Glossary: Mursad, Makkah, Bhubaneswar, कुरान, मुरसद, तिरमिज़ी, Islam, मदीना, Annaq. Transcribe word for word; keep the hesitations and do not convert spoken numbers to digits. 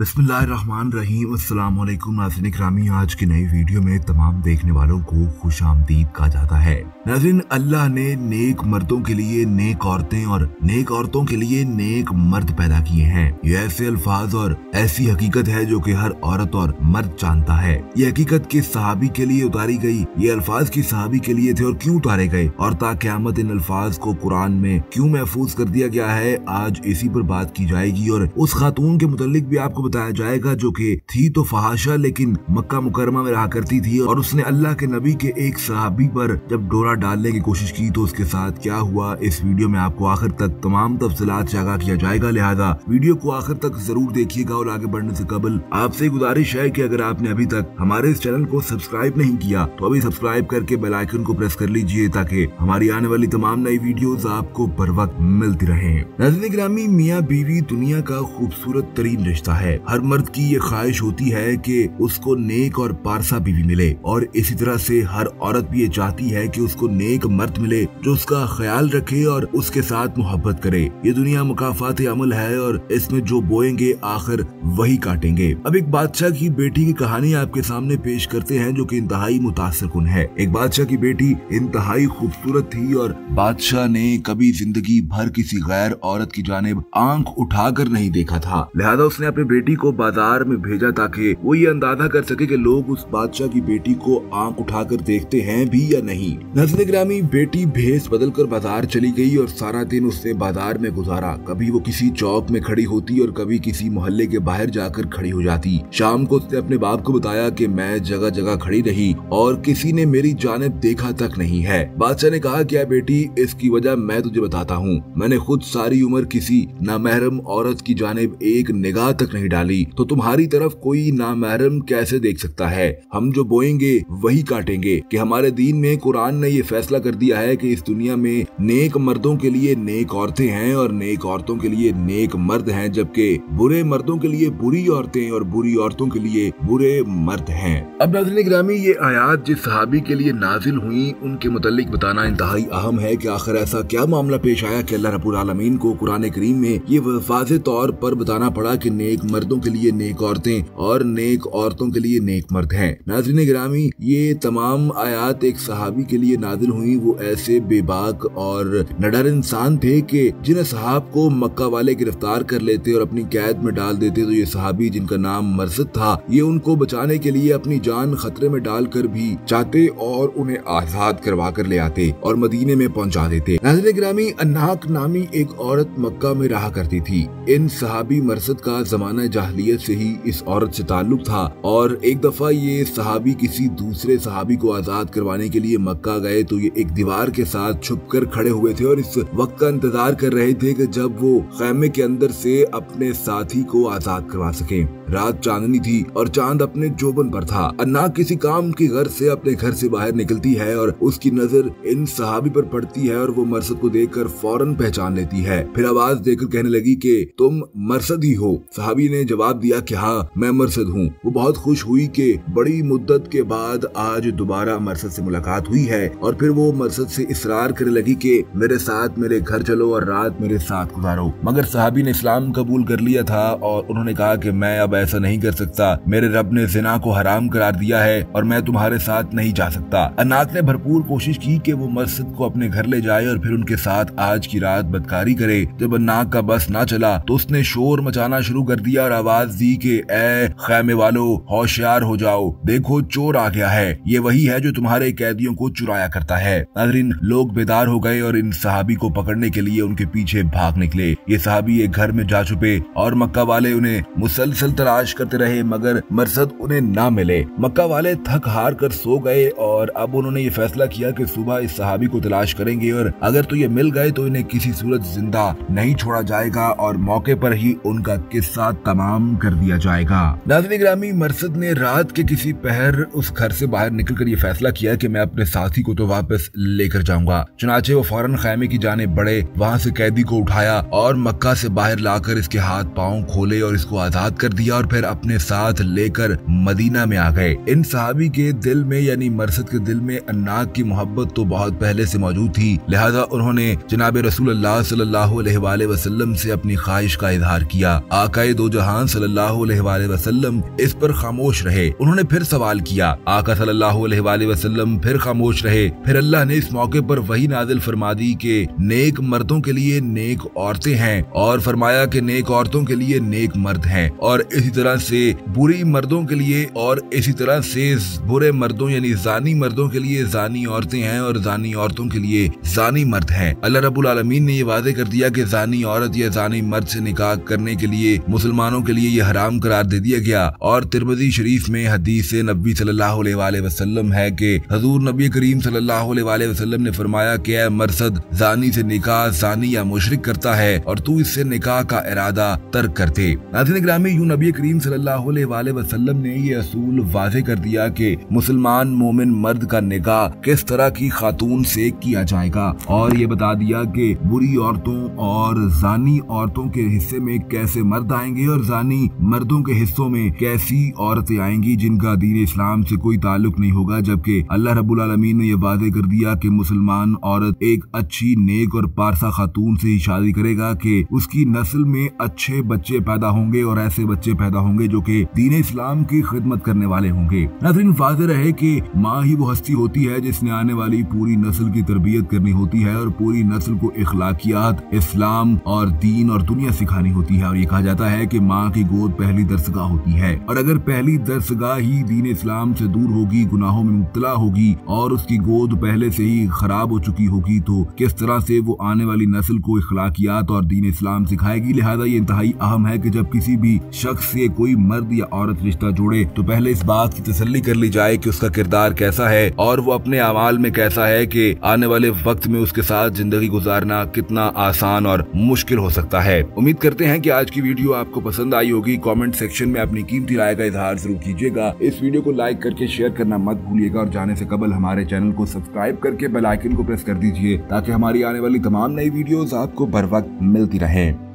बिस्मिल्लाहिर्रहमानिर्रहीम, अस्सलाम वालेकुम नाज़रीन किरामी। आज की नई वीडियो में तमाम देखने वालों को खुश आमदीद कहा जाता है। नाज़रीन, अल्लाह ने नेक मर्दों के लिए नेक औरतें और नेक औरतों के लिए नेक मर्द पैदा किए हैं। ये ऐसे अल्फाज और ऐसी हकीकत है जो कि हर औरत और मर्द जानता है। ये हकीकत किस सहाबी के लिए उतारी गई, ये अल्फाज किस सहाबी के लिए थे और क्यूँ उतारे गए, और ता क़यामत इन अल्फाज को कुरान में क्यूँ महफूज कर दिया गया है, आज इसी पर बात की जाएगी। और उस खातून के मुतालिक भी आपको बताया जाएगा जो कि थी तो फहाशा लेकिन मक्का मुकरमा में रहा करती थी, और उसने अल्लाह के नबी के एक सहाबी पर जब डोरा डालने की कोशिश की तो उसके साथ क्या हुआ, इस वीडियो में आपको आखिर तक तमाम तफसीलात से आगाह किया जाएगा। लिहाजा वीडियो को आखिर तक जरूर देखिएगा। और आगे बढ़ने से कबल आपसे गुजारिश है कि अगर आपने अभी तक हमारे इस चैनल को सब्सक्राइब नहीं किया तो अभी सब्सक्राइब करके बेल आइकन को प्रेस कर लीजिए ताकि हमारी आने वाली तमाम नई वीडियोस आपको बर वक्त मिलती रहे। नाज़रीन गिरामी, मियाँ बीवी दुनिया का खूबसूरत तरीन रिश्ता है। हर मर्द की ये ख्वाहिश होती है कि उसको नेक और पारसा बीवी मिले, और इसी तरह से हर औरत भी ये चाहती है कि उसको नेक मर्द मिले जो उसका ख्याल रखे और उसके साथ मोहब्बत करे। ये दुनिया मुकाफात अमल है और इसमें जो बोएंगे आखिर वही काटेंगे। अब एक बादशाह की बेटी की कहानी आपके सामने पेश करते हैं जो कि इंतहाई मुतासिर कुन है। एक बादशाह की बेटी इंतहाई खूबसूरत थी और बादशाह ने कभी जिंदगी भर किसी गैर औरत की जानिब आंख उठाकर नहीं देखा था। लिहाजा उसने अपने बेटी को बाजार में भेजा ताकि वो ये अंदाजा कर सके कि लोग उस बादशाह की बेटी को आंख उठाकर देखते हैं भी या नहीं। नाज़रीन गिरामी, बेटी भेस बदलकर बाजार चली गई और सारा दिन उसने बाजार में गुजारा। कभी वो किसी चौक में खड़ी होती और कभी किसी मोहल्ले के बाहर जाकर खड़ी हो जाती। शाम को उसने अपने बाप को बताया कि मैं जगह जगह खड़ी रही और किसी ने मेरी जानिब देखा तक नहीं है। बादशाह ने कहा, क्या बेटी, इसकी वजह मैं तुझे बताता हूँ। मैंने खुद सारी उम्र किसी नामहरम औरत की जानिब एक निगाह तक नहीं डाली, तो तुम्हारी तरफ कोई नामहरम कैसे देख सकता है। हम जो बोएंगे वही काटेंगे कि हमारे दीन में कुरान ने ये फैसला कर दिया है कि इस दुनिया में नेक मर्दों के लिए नेक औरतें हैं और नेक औरतों के लिए नेक मर्द हैं, जबकि बुरे मर्दों के लिए बुरी औरतें और बुरी औरतों के लिए बुरे मर्द हैं। अब नाज़रीन गिरामी, ये आयात जिस सहाबी के लिए नाजिल हुई उनके मुतालिक बताना इंतहाई अहम है कि आखिर ऐसा क्या मामला पेश आया कि अल्लाह रब्बुल आलमीन को कुरान करीम में ये वाज़ेह तौर पर बताना पड़ा कि नेक मर्दों के लिए नेक औरतें और नेक औरतों के लिए नेक मर्द हैं। नाज़रीन गिरामी, ये तमाम आयात एक सहाबी के लिए नाज़िल हुई। वो ऐसे बेबाक और निडर इंसान थे कि जिन्हें सहाब को मक्का वाले गिरफ्तार कर लेते और अपनी कैद में डाल देते तो ये सहाबी जिनका नाम मुरसद था, ये उनको बचाने के लिए अपनी जान खतरे में डाल कर भी जाते और उन्हें आजाद करवा कर ले आते और मदीने में पहुँचा देते। नाज़रीन गिरामी, अन्नाक नामी एक औरत मक्का में रहा करती थी। इन सहाबी मुरसद का जमाना जाहलियत से ही इस औरत से ताल्लुक था, और एक दफा ये सहाबी किसी दूसरे सहाबी को आजाद करवाने के लिए मक्का गए तो ये एक दीवार के साथ छुपकर खड़े हुए थे और इस वक्त का इंतजार कर रहे थे कि जब वो खैमे के अंदर से अपने साथी को आजाद करवा सके। रात चांदनी थी और चांद अपने जोबन पर था। अन्नाक किसी काम की गर्ज से अपने घर से बाहर निकलती है और उसकी नजर इन सहाबी पर पड़ती है और वो मुरसद को देखकर फौरन पहचान लेती है। फिर आवाज देकर कहने लगी कि तुम मुरसद ही हो। सहाबी ने जवाब दिया कि हाँ, मैं मुरसद हूँ। वो बहुत खुश हुई कि बड़ी मुद्दत के बाद आज दोबारा मुरसद से मुलाकात हुई है, और फिर वो मुरसद से इसरार करने लगी कि मेरे साथ मेरे घर चलो और रात मेरे साथ गुजारो। मगर सहाबी ने इस्लाम कबूल कर लिया था और उन्होंने कहा कि मैं अब ऐसा नहीं कर सकता, मेरे रब ने जिना को हराम करार दिया है और मैं तुम्हारे साथ नहीं जा सकता। अन्नाक ने भरपूर कोशिश की कि वो मुरसद को अपने घर ले जाए और फिर उनके साथ आज की रात बदकारी करे। जब अन्नाक का बस ना चला तो उसने शोर मचाना शुरू कर दिया और आवाज दी कि ऐ खैमे वालो, होशियार हो जाओ, देखो चोर आ गया है। ये वही है जो तुम्हारे कैदियों को चुराया करता है। नाज़रीन, लोग बेदार हो गए और इन सहाबी को पकड़ने के लिए उनके पीछे भाग निकले। ये सहाबी एक घर में जा छुपे और मक्का वाले उन्हें मुसलसल तलाश करते रहे, मगर मुरसद उन्हें ना मिले। मक्का वाले थक हार कर सो गए और अब उन्होंने ये फैसला किया कि सुबह इस सहाबी को तलाश करेंगे और अगर तो ये मिल गए तो इन्हें किसी सूरत जिंदा नहीं छोड़ा जाएगा और मौके पर ही उनका किस्सा तमाम कर दिया जाएगा। नाज़रीन गिरामी, मुरसद ने रात के किसी पहर उस घर से बाहर निकलकर ये फैसला किया कि मैं अपने साथी को तो वापस लेकर जाऊंगा। चुनाचे वो फौरन खैमे की जाने बढ़े, वहाँ से कैदी को उठाया और मक्का से बाहर लाकर इसके हाथ पाँव खोले और इसको आजाद कर दिया और फिर अपने साथ लेकर मदीना में आ गए। इन सहाबी के दिल में यानी मुरसद के दिल में अन्नाक की मोहब्बत तो बहुत पहले से मौजूद थी। लिहाजा उन्होंने जनाब रसूलुल्लाह सल्लल्लाहु अलैहि वसल्लम से अपनी ख्वाहिश का इजहार किया। आकाए दो जहां जहान सल्लल्लाहु अलैहि वसल्लम इस पर खामोश रहे। उन्होंने फिर सवाल किया, आका सल्लल्लाहु अलैहि वसल्लम फिर खामोश रहे। फिर अल्लाह ने इस मौके पर वही नाजिल फरमा दी कि नेक मर्दों के लिए नेक औरतें हैं और फरमाया कि नेक औरतों के लिए नेक मर्द हैं और इसी तरह से बुरी मर्दों के लिए और इसी तरह से बुरे मर्दों यानी जानी मर्दों के लिए जानी औरतें हैं और जानी औरतों के लिए जानी मर्द हैं। अल्लाह रब्बुल आलमीन ने ये वादे कर दिया कि जानी औरत या जानी मर्द से निकाह करने के लिए मुसलमानों के लिए ये हराम करार दे दिया गया। और तिरमिज़ी शरीफ में हदीस नबी सल्लल्लाहु अलैहि वसल्लम है कि हजूर नबी करीम सल्लल्लाहु अलैहि वसल्लम ने फरमाया कि ऐ मरसद, जानी से निकाह जानी या मुशरिक करता है और तू इससे निकाह का इरादा तर्क कर दे। नाज़रीन ग्रामी, यूं नबी करीम सल्लल्लाहु अलैहि वसल्लम ने ये असूल वाज़े कर दिया कि मुसलमान मोमिन मर्द का निकाह किस तरह की खातून से किया जाएगा और ये बता दिया कि बुरी औरतों और जानी औरतों के हिस्से में कैसे मर्द आएंगे और जानी मर्दों के हिस्सों में कैसी औरतें आएंगी जिनका दीन इस्लाम से कोई ताल्लुक नहीं होगा। जबकि अल्लाह रब्बुल आलमीन ने यह वादे कर दिया कि मुसलमान औरत एक अच्छी नेक और पारसा खातून से ही शादी करेगा कि उसकी नस्ल में अच्छे बच्चे पैदा होंगे और ऐसे बच्चे पैदा होंगे जो कि दीन इस्लाम की खिदमत करने वाले होंगे। नाज़रीन, वाज़ेह है कि माँ ही वो हस्ती होती है जिसने आने वाली पूरी नस्ल की तरबियत करनी होती है और पूरी नस्ल को इखलाकियात, इस्लाम और दीन और दुनिया सिखानी होती है। और ये कहा जाता है कि माँ की गोद पहली दरसगाह होती है और अगर पहली दरसगाह ही दीन इस्लाम से दूर होगी, गुनाहों में मुब्तला होगी और उसकी गोद पहले से ही खराब हो चुकी होगी तो किस तरह से वो आने वाली नस्ल को इखलाकियात और दीन इस्लाम सिखाएगी। लिहाजा ये इंतहाई अहम है कि जब किसी भी शख्स से कोई मर्द या औरत रिश्ता जोड़े तो पहले इस बात की तसल्ली कर ली जाए कि उसका किरदार कैसा है और वो अपने अमाल में कैसा है कि आने वाले वक्त में उसके साथ जिंदगी गुजारना कितना आसान और मुश्किल हो सकता है। उम्मीद करते हैं कि आज की वीडियो आपको पसंद आई होगी। कमेंट सेक्शन में अपनी कीमती राय का इजहार जरूर कीजिएगा। इस वीडियो को लाइक करके शेयर करना मत भूलिएगा और जाने से कबल हमारे चैनल को सब्सक्राइब करके बेल आइकन को प्रेस कर दीजिए ताकि हमारी आने वाली तमाम नई वीडियोस आपको बर वक्त मिलती रहें।